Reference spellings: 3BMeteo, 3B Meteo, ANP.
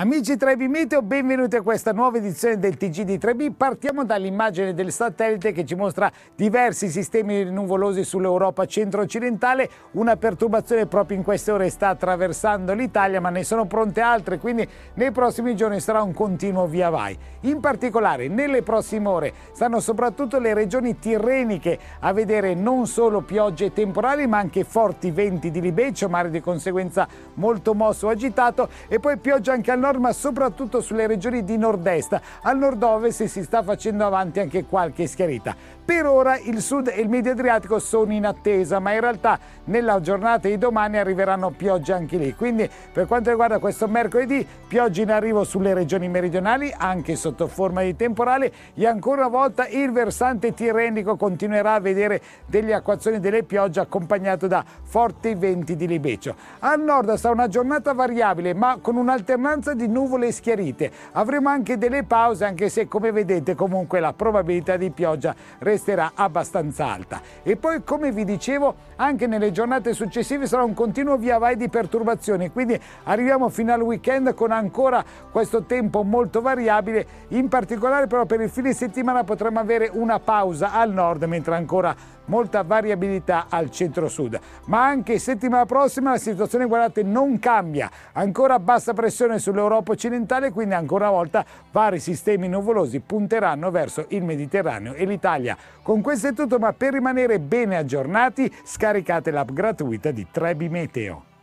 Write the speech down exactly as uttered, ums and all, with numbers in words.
Amici tre B Meteo, benvenuti a questa nuova edizione del T G di tre B. Partiamo dall'immagine del satellite che ci mostra diversi sistemi nuvolosi sull'Europa centro-occidentale. Una perturbazione proprio in queste ore sta attraversando l'Italia, ma ne sono pronte altre, quindi nei prossimi giorni sarà un continuo via vai. In particolare nelle prossime ore stanno soprattutto le regioni tirreniche a vedere non solo piogge temporali, ma anche forti venti di libeccio, mare di conseguenza molto mosso o agitato, e poi pioggia anche a nord, ma soprattutto sulle regioni di nord-est. Al nord-ovest si sta facendo avanti anche qualche schiarita. Per ora il sud e il medio Adriatico sono in attesa, ma in realtà nella giornata di domani arriveranno piogge anche lì. Quindi per quanto riguarda questo mercoledì, piogge in arrivo sulle regioni meridionali, anche sotto forma di temporale, e ancora una volta il versante tirrenico continuerà a vedere delle acquazzoni, delle piogge, accompagnato da forti venti di libeccio. Al nord sarà una giornata variabile, ma con un'alternanza di nuvole schiarite. Avremo anche delle pause, anche se come vedete comunque la probabilità di pioggia resterà abbastanza alta. E poi, come vi dicevo, anche nelle giornate successive sarà un continuo via vai di perturbazioni, quindi arriviamo fino al weekend con ancora questo tempo molto variabile. In particolare però per il fine settimana potremo avere una pausa al nord, mentre ancora molta variabilità al centro-sud. Ma anche settimana prossima la situazione, guardate, non cambia. Ancora bassa pressione sull'Europa occidentale, quindi ancora una volta vari sistemi nuvolosi punteranno verso il Mediterraneo e l'Italia. Con questo è tutto, ma per rimanere bene aggiornati scaricate l'app gratuita di tre B Meteo.